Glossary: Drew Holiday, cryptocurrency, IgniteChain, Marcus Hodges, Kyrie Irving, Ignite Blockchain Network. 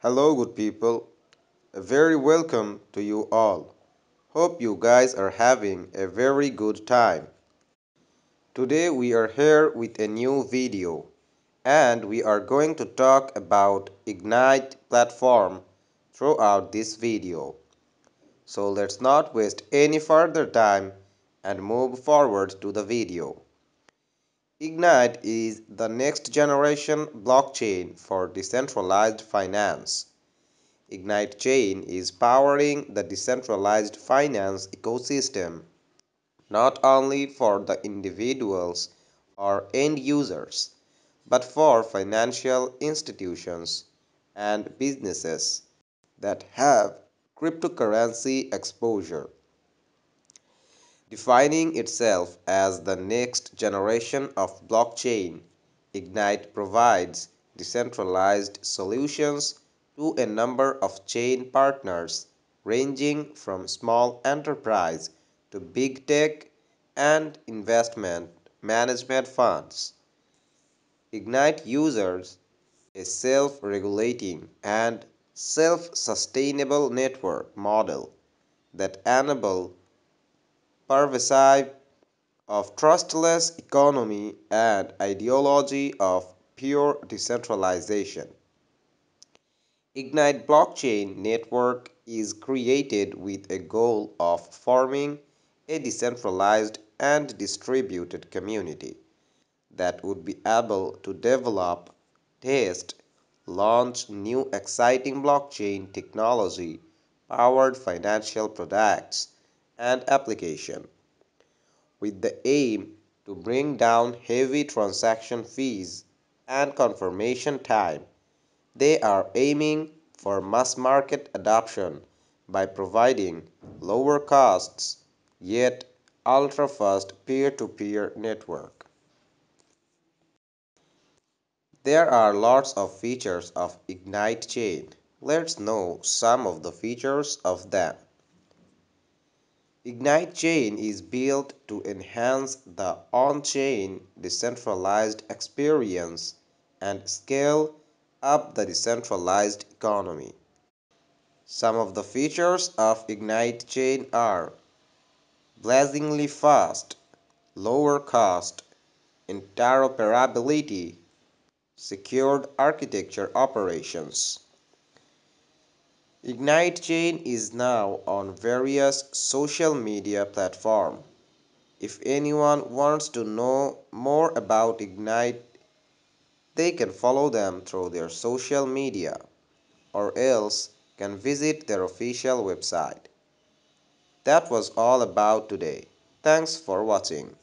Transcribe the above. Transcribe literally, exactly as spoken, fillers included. Hello, good people. A very welcome to you all. Hope you guys are having a very good time. Today we are here with a new video and we are going to talk about Ignite platform throughout this video. So let's not waste any further time and move forward to the video. Ignite is the next generation blockchain for decentralized finance. Ignite Chain is powering the decentralized finance ecosystem, not only for the individuals or end users, but for financial institutions and businesses that have cryptocurrency exposure. Defining itself as the next generation of blockchain, Ignite provides decentralized solutions to a number of chain partners ranging from small enterprise to big tech and investment management funds. Ignite users a self-regulating and self-sustainable network model that enables pervasive of trustless economy and ideology of pure decentralization. Ignite Blockchain Network is created with a goal of forming a decentralized and distributed community that would be able to develop, test, launch new exciting blockchain technology powered financial products and application, with the aim to bring down heavy transaction fees and confirmation time. They are aiming for mass market adoption by providing lower costs yet ultra-fast peer-to-peer network. There are lots of features of Ignite Chain. Let's know some of the features of them. Ignite Chain is built to enhance the on-chain decentralized experience and scale up the decentralized economy. Some of the features of Ignite Chain are blazingly fast, lower cost, interoperability, secured architecture operations. Ignite Chain is now on various social media platforms. If anyone wants to know more about Ignite, they can follow them through their social media or else can visit their official website. That was all about today. Thanks for watching.